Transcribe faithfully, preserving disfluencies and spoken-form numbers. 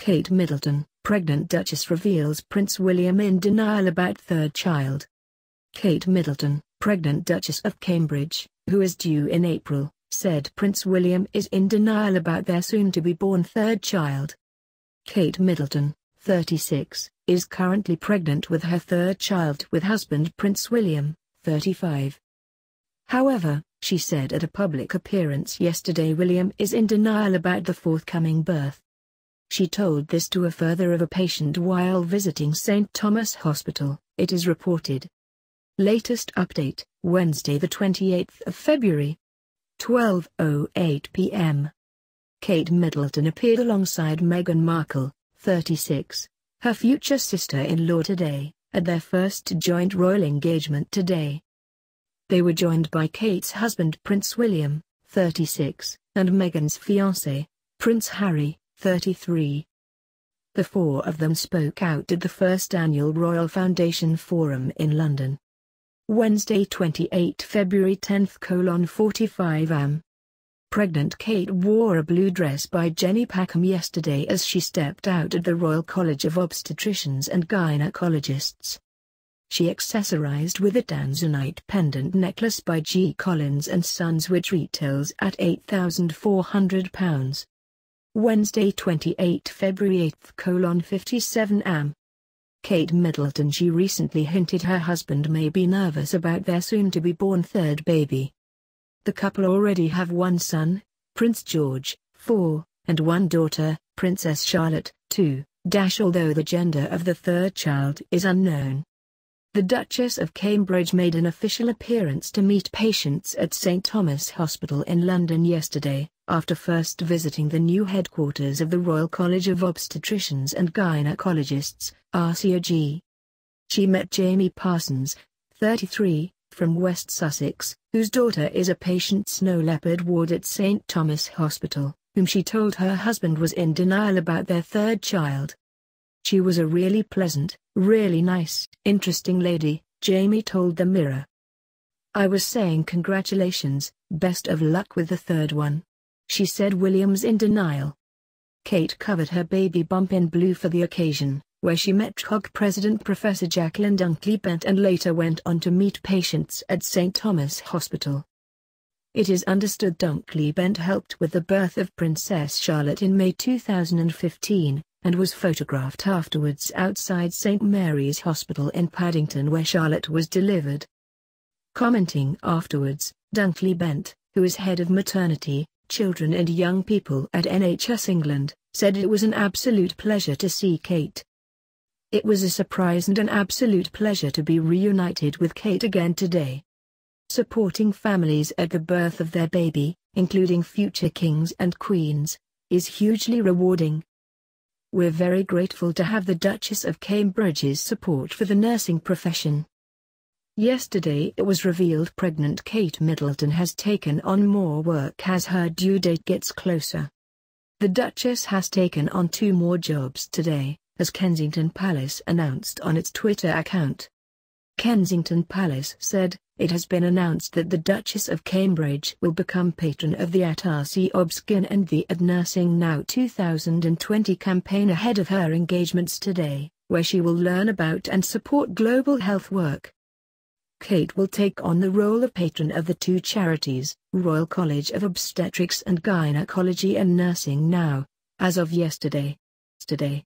Kate Middleton, pregnant Duchess reveals Prince William in denial about third child. Kate Middleton, pregnant Duchess of Cambridge, who is due in April, said Prince William is in denial about their soon-to-be-born third child. Kate Middleton, thirty-six, is currently pregnant with her third child with husband Prince William, thirty-five. However, she said at a public appearance yesterday William is in denial about the forthcoming birth. She told this to a father of a patient while visiting Saint Thomas Hospital, it is reported. Latest update, Wednesday the twenty-eighth of February. twelve oh eight p m Kate Middleton appeared alongside Meghan Markle, thirty-six, her future sister-in-law today, at their first joint royal engagement today. They were joined by Kate's husband Prince William, thirty-six, and Meghan's fiancé, Prince Harry, thirty-three. The four of them spoke out at the first annual Royal Foundation Forum in London. Wednesday twenty-eighth February ten forty-five a m Pregnant Kate wore a blue dress by Jenny Packham yesterday as she stepped out at the Royal College of Obstetricians and Gynaecologists. She accessorized with a tanzanite pendant necklace by G. Collins and Sons which retails at eight thousand four hundred pounds. Wednesday twenty-eighth February eight fifty-seven a m Kate Middleton she recently hinted her husband may be nervous about their soon-to-be-born third baby. The couple already have one son, Prince George, four, and one daughter, Princess Charlotte, two, dash although the gender of the third child is unknown. The Duchess of Cambridge made an official appearance to meet patients at Saint Thomas Hospital in London yesterday, after first visiting the new headquarters of the Royal College of Obstetricians and Gynaecologists, R C O G. She met Jamie Parsons, thirty-three, from West Sussex, whose daughter is a patient Snow Leopard Ward at Saint Thomas Hospital, whom she told her husband was in denial about their third child. She was a really pleasant, really nice, interesting lady, Jamie told the Mirror. I was saying congratulations, best of luck with the third one. She said William's in denial. Kate covered her baby bump in blue for the occasion, where she met T C O G President Professor Jacqueline Dunkley-Bent and later went on to meet patients at Saint Thomas Hospital. It is understood Dunkley-Bent helped with the birth of Princess Charlotte in May two thousand fifteen, and was photographed afterwards outside Saint Mary's Hospital in Paddington where Charlotte was delivered. Commenting afterwards, Dunkley-Bent, who is head of maternity, children and young people at N H S England, said it was an absolute pleasure to see Kate. It was a surprise and an absolute pleasure to be reunited with Kate again today. Supporting families at the birth of their baby, including future kings and queens, is hugely rewarding. We're very grateful to have the Duchess of Cambridge's support for the nursing profession. Yesterday it was revealed pregnant Kate Middleton has taken on more work as her due date gets closer. The Duchess has taken on two more jobs today, as Kensington Palace announced on its Twitter account. Kensington Palace said, it has been announced that the Duchess of Cambridge will become patron of the at R C O B S G Y N and the at Nursing Now two thousand twenty campaign ahead of her engagements today, where she will learn about and support global health work. Kate will take on the role of patron of the two charities, Royal College of Obstetrics and Gynaecology and Nursing Now, as of yesterday. Today.